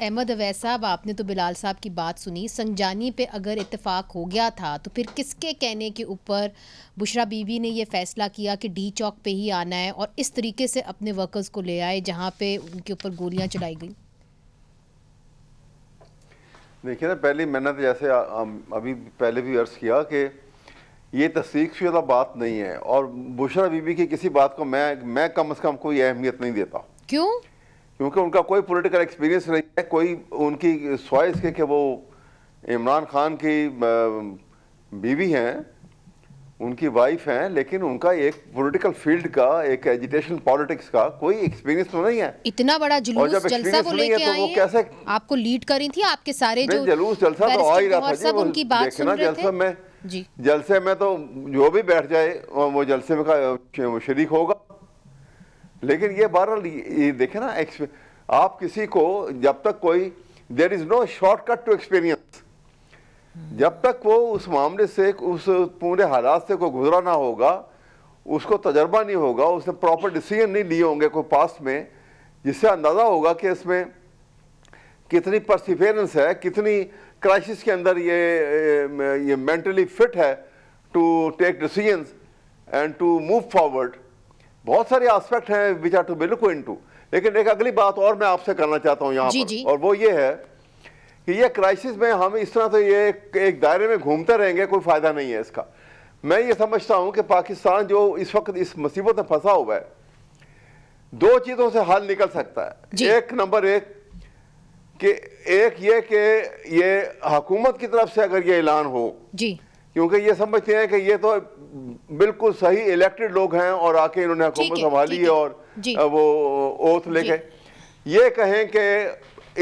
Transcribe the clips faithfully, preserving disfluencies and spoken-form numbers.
अहमद अवैस साहब, आपने तो बिलाल साहब की बात सुनी। संजानी पे अगर इत्तेफाक हो गया था तो फिर किसके कहने के ऊपर बुशरा बीबी ने ये फैसला किया कि डी चौक पे ही आना है और इस तरीके से अपने वर्कर्स को ले आए जहां पे उनके ऊपर गोलियां चलाई गई? देखिए ना, पहली मैंने तो जैसे अभी पहले भी अर्ज़ किया कि ये तस्दीकशुदा बात नहीं है और बुशरा बीबी की किसी बात को मैं मैं कम अज़ कम कोई अहमियत नहीं देता। क्यों? क्योंकि उनका कोई पॉलिटिकल एक्सपीरियंस नहीं है, कोई उनकी च्वाइस के कि वो इमरान खान की बीवी हैं, उनकी वाइफ हैं, लेकिन उनका एक पॉलिटिकल फील्ड का, एक एजिटेशन पॉलिटिक्स का कोई एक्सपीरियंस तो नहीं है। इतना बड़ा जुलूस जलसा वो लेके आए, वो कैसे आपको लीड कर रही थी? आपके सारे जो जुलूस जलसा तो आ ही रहा था, उनकी बात सुन रहे थे जलसे में। जी, जलसे में तो जो भी बैठ जाए वो जलसे में का शरीक होगा, लेकिन ये बहरहाल ये देखे ना, आप किसी को जब तक कोई there is no shortcut to experience, जब तक वो उस मामले से, उस पूरे हालात से कोई गुजरा ना होगा, उसको तजर्बा नहीं होगा, उसने प्रॉपर डिसीजन नहीं लिए होंगे कोई पास्ट में, जिससे अंदाज़ा होगा कि इसमें कितनी परसिफेरेंस है, कितनी क्राइसिस के अंदर ये ये मेंटली फिट है to take decisions and to move forward. बहुत सारे एस्पेक्ट हैं which are to be looked into. लेकिन एक अगली बात और मैं आपसे करना चाहता हूँ यहाँ पर, और वो ये है कि ये क्राइसिस में हम इस तरह से ये एक दायरे में घूमते रहेंगे, कोई फ़ायदा नहीं है इसका। मैं ये समझता हूँ कि पाकिस्तान जो इस वक्त इस मुसीबत में फंसा हुआ है, दो चीज़ों से हल निकल सकता है। एक नंबर एक कि एक ये कि ये हुकूमत की तरफ से अगर ये ऐलान हो, क्योंकि ये समझते हैं कि ये तो बिल्कुल सही इलेक्टेड लोग हैं और आके इन्होंने हुकूमत संभाली है और वो ओथ लेके ये कहें कि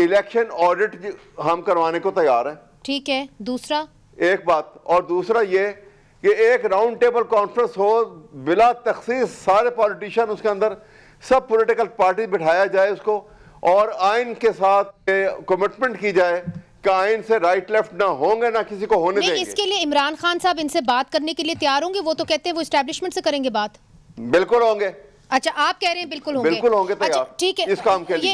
इलेक्शन ऑडिट हम करवाने को तैयार हैं। ठीक है, दूसरा एक बात, और दूसरा ये कि एक राउंड टेबल कॉन्फ्रेंस हो बिला तखसीस, सारे पॉलिटिशियन उसके अंदर, सब पॉलिटिकल पार्टी बिठाया जाए उसको, और आइन के साथ कमिटमेंट की जाए कि आइन से राइट लेफ्ट ना होंगे, ना किसी को होने देंगे। इसके लिए इमरान खान साहब इनसे बात करने के लिए तैयार होंगे? वो तो कहते हैं वो एस्टेब्लिशमेंट से करेंगे बात। बिल्कुल होंगे। अच्छा, आप कह रहे हैं बिल्कुल होंगे? बिल्कुल होंगे, तैयार। ठीक है, इस काम के लिए।